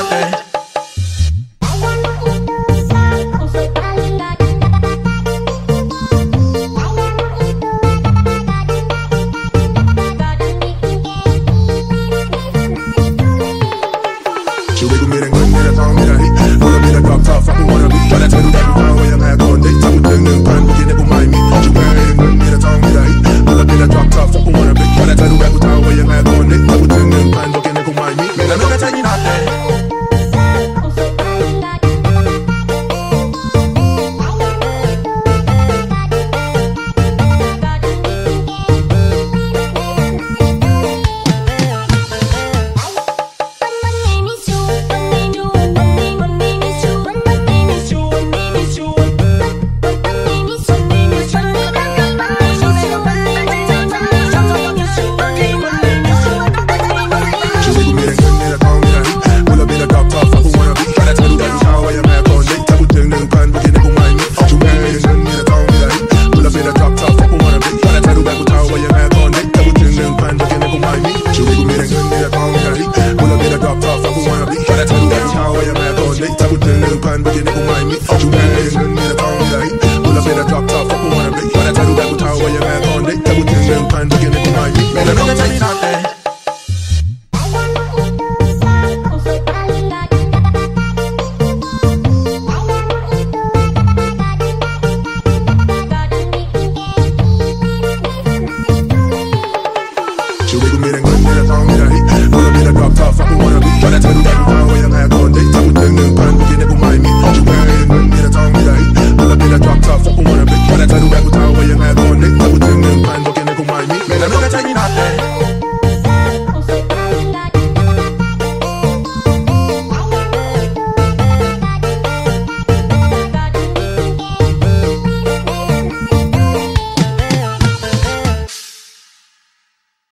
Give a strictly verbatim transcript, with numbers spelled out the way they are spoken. I